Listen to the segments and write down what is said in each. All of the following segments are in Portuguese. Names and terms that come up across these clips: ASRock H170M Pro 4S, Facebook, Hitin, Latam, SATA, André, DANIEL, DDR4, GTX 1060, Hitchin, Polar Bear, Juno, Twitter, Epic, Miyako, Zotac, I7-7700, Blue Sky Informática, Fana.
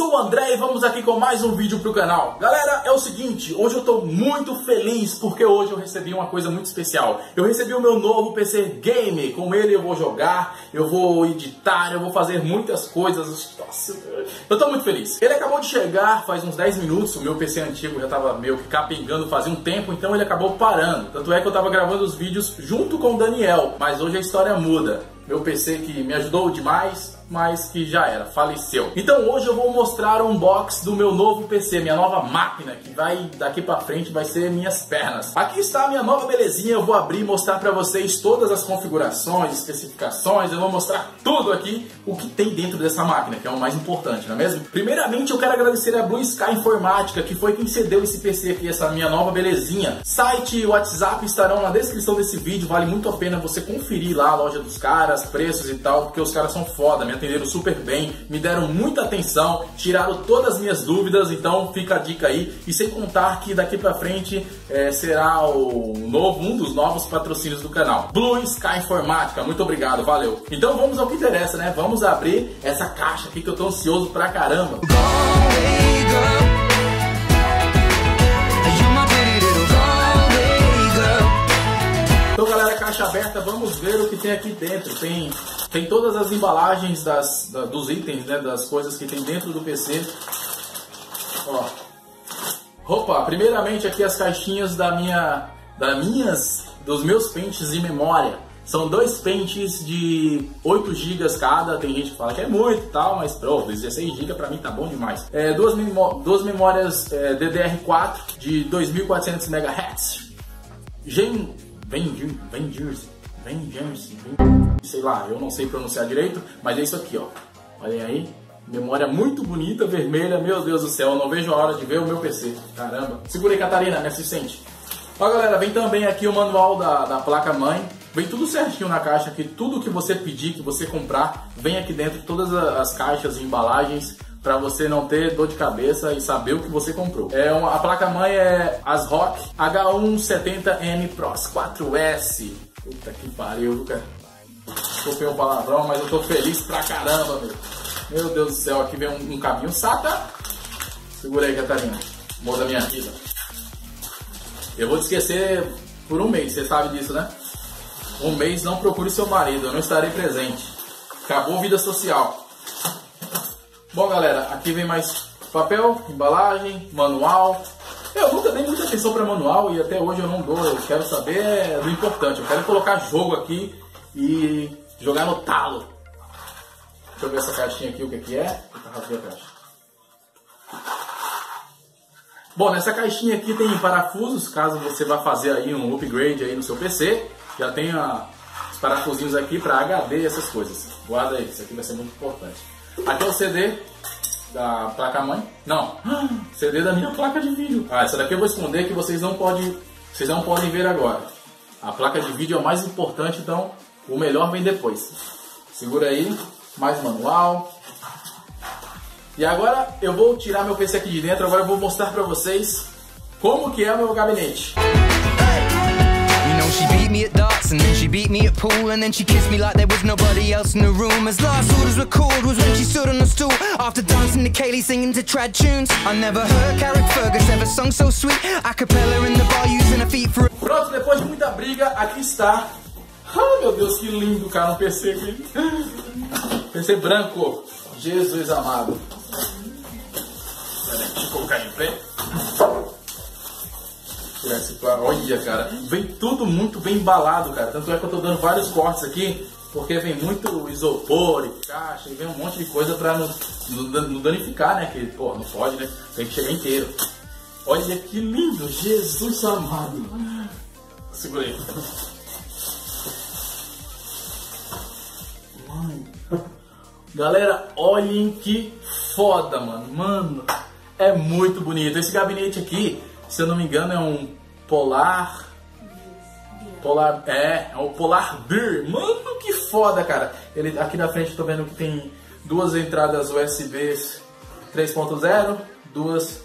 sou o André e vamos aqui com mais um vídeo pro canal. Galera, é o seguinte, hoje eu tô muito feliz porque hoje eu recebi uma coisa muito especial. Eu recebi o meu novo PC Game, com ele eu vou jogar, eu vou editar, eu vou fazer muitas coisas. Nossa, eu tô muito feliz. Ele acabou de chegar faz uns 10 minutos, o meu PC antigo já tava meio que capengando fazia um tempo, então ele acabou parando. Tanto é que eu tava gravando os vídeos junto com o Daniel, mas hoje a história muda. Meu PC que me ajudou demais, mas que já era, faleceu. Então hoje eu vou mostrar um unboxing do meu novo PC, minha nova máquina, que vai daqui pra frente vai ser minhas pernas. Aqui está a minha nova belezinha, eu vou abrir e mostrar pra vocês todas as configurações, especificações, eu vou mostrar tudo aqui, o que tem dentro dessa máquina, que é o mais importante, não é mesmo? Primeiramente eu quero agradecer a Blue Sky Informática, que foi quem cedeu esse PC aqui, essa minha nova belezinha. Site e WhatsApp estarão na descrição desse vídeo, vale muito a pena você conferir lá a loja dos caras, preços e tal, porque os caras são foda, me atenderam super bem, me deram muita atenção, tiraram todas as minhas dúvidas, então fica a dica aí. E sem contar que daqui pra frente será um dos novos patrocínios do canal. Blue Sky Informática, muito obrigado, valeu. Então vamos ao que interessa, né? Vamos abrir essa caixa aqui que eu tô ansioso pra caramba. Então galera, caixa aberta, vamos ver o que tem aqui dentro. Tem todas as embalagens dos itens, né, das coisas que tem dentro do PC. Ó. Opa, primeiramente aqui as caixinhas dos meus pentes de memória. São dois pentes de 8 GB cada, tem gente que fala que é muito e tal, mas pô, 16 GB pra mim tá bom demais. Duas memórias DDR4 de 2400 MHz. Sei lá, eu não sei pronunciar direito, mas é isso aqui, ó. Olhem aí, memória muito bonita, vermelha, meu Deus do céu, eu não vejo a hora de ver o meu PC, caramba. Segura aí, Catarina, me assistente. Ó galera, vem também aqui o manual da placa-mãe, vem tudo certinho na caixa aqui, tudo que você pedir, que você comprar, vem aqui dentro, todas as caixas e embalagens, para você não ter dor de cabeça e saber o que você comprou. A placa-mãe é ASRock H170M Pro 4S. Puta que pariu, cara. Desculpei um palavrão, mas eu tô feliz pra caramba, meu Deus do céu, aqui vem um cabinho SATA. Segura aí, Catarina, amor da minha vida. Eu vou te esquecer por um mês, você sabe disso, né? Um mês, não procure seu marido, eu não estarei presente. Acabou vida social. Bom galera, aqui vem mais papel, embalagem, manual. Eu nunca dei muita atenção pra manual e até hoje eu não dou, eu quero saber do importante. Eu quero colocar jogo aqui e jogar no talo. Deixa eu ver essa caixinha aqui, o que é. Bom, nessa caixinha aqui tem parafusos, caso você vá fazer aí um upgrade aí no seu PC. Já tem os parafusinhos aqui pra HD e essas coisas. Guarda aí, isso aqui vai ser muito importante. Aqui é o CD da placa-mãe. Não, CD da minha placa de vídeo. Ah, essa daqui eu vou esconder que vocês não podem ver agora. A placa de vídeo é o mais importante, então o melhor vem depois. Segura aí, mais manual. E agora eu vou tirar meu PC aqui de dentro, agora eu vou mostrar pra vocês como que é o meu gabinete. She beat me at darts and then she beat me at pool and then she kissed me like there was nobody else in the room. As last orders were called was when she stood on a stool after dancing to Kaylee singing to trad tunes. I never heard Carrick Fergus ever sung so sweet. A cappella in the bar using her feet for. Pronto, depois de muita briga, aqui está. Ah, meu Deus, que lindo, cara, um PC aqui. PC branco. Jesus amado. Peraí, deixa eu colocar em preto. Olha, cara, vem tudo muito bem embalado, cara. Tanto é que eu tô dando vários cortes aqui, porque vem muito isopor e caixa, e vem um monte de coisa pra não danificar, né? Que, pô, não pode, né? Tem que chegar inteiro. Olha que lindo, Jesus amado. Segura aí. Mano. Galera, olhem que foda, mano. Mano, é muito bonito. Esse gabinete aqui, se eu não me engano, é um Polar. É o Polar Bear. Mano, que foda, cara. Ele, aqui na frente eu tô vendo que tem duas entradas USB 3.0, duas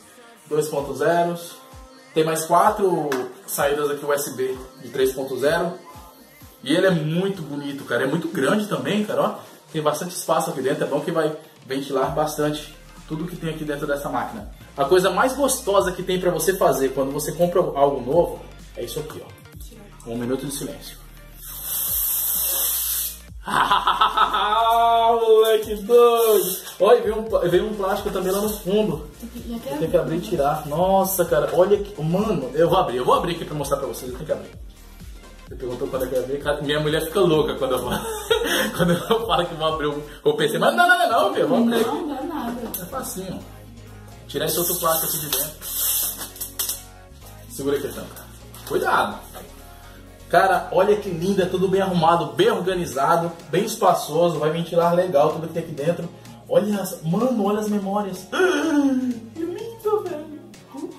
2.0. Tem mais 4 saídas aqui USB de 3.0. E ele é muito bonito, cara. É muito grande também, cara. Ó, tem bastante espaço aqui dentro. É bom que vai ventilar bastante tudo que tem aqui dentro dessa máquina. A coisa mais gostosa que tem para você fazer quando você compra algo novo é isso aqui, ó. Um minuto de silêncio. Ah, moleque doido! Olha, veio um plástico também lá no fundo. Tem que abrir e tirar. Nossa, cara, olha aqui. Mano, eu vou abrir aqui pra mostrar pra vocês. Eu tenho que abrir. Você perguntou quando eu quero abrir. Cara, minha mulher fica louca quando eu vou. Quando eu falo que vou abrir o PC. Mas não, meu. Vamos abrir aqui. Não, nada. É facinho. Tirar esse outro plástico aqui de dentro. Segura aqui a tampa. Cuidado. Cara, olha que lindo, é tudo bem arrumado, bem organizado, bem espaçoso, vai ventilar legal tudo que tem aqui dentro. Olha, mano, olha as memórias. Que lindo, velho.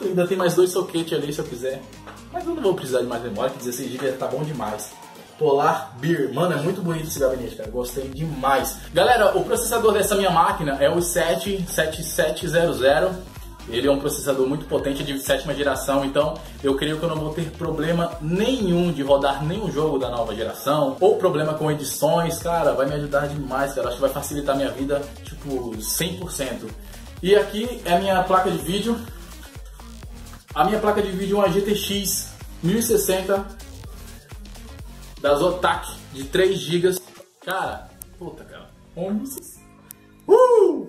Ainda tem mais dois soquetes ali se eu quiser. Mas eu não vou precisar de mais memória, que 16 GB tá bom demais. Polar Bear, mano, é muito bonito esse gabinete, cara, gostei demais. Galera, o processador dessa minha máquina é o I7-7700. Ele é um processador muito potente de 7ª geração, então eu creio que eu não vou ter problema nenhum de rodar nenhum jogo da nova geração, ou problema com edições, cara, vai me ajudar demais, cara, acho que vai facilitar minha vida, tipo, 100%. E aqui é a minha placa de vídeo. A minha placa de vídeo é uma GTX 1060 da Zotac de 3 GB. Cara, puta, cara, 11.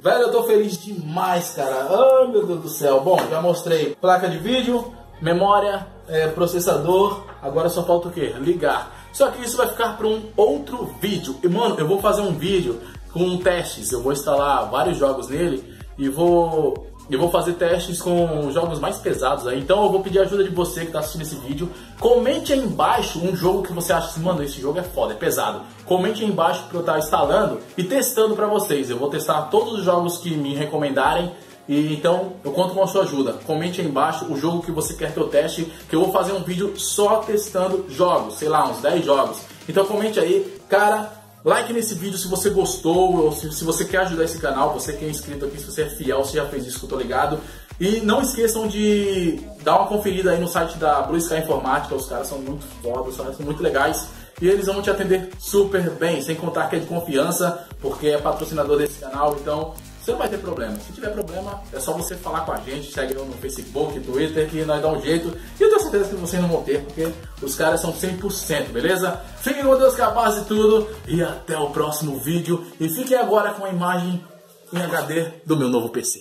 Velho, eu tô feliz demais, cara. Ai, meu Deus do céu. Bom, já mostrei placa de vídeo, memória, processador. Agora só falta o quê? Ligar. Só que isso vai ficar para um outro vídeo. E, mano, eu vou fazer um vídeo com testes. Eu vou instalar vários jogos nele e vou fazer testes com jogos mais pesados aí. Então eu vou pedir a ajuda de você que está assistindo esse vídeo. Comente aí embaixo um jogo que você acha assim, mano, esse jogo é foda, é pesado. Comente aí embaixo para eu estar instalando e testando para vocês. Eu vou testar todos os jogos que me recomendarem. E então eu conto com a sua ajuda. Comente aí embaixo o jogo que você quer que eu teste, que eu vou fazer um vídeo só testando jogos, sei lá, uns 10 jogos. Então comente aí, cara. Like nesse vídeo se você gostou, ou se você quer ajudar esse canal, você que é inscrito aqui, se você é fiel, você já fez isso que eu tô ligado. E não esqueçam de dar uma conferida aí no site da Blue Sky Informática, os caras são muito fodas, os caras são muito legais. E eles vão te atender super bem, sem contar que é de confiança, porque é patrocinador desse canal, então você não vai ter problema. Se tiver problema, é só você falar com a gente, segue eu no Facebook, Twitter, que nós dá um jeito. E eu tenho certeza que vocês não vão ter, porque os caras são 100%, beleza? Fiquem com Deus, capaz e tudo, e até o próximo vídeo. E fiquem agora com a imagem em HD do meu novo PC.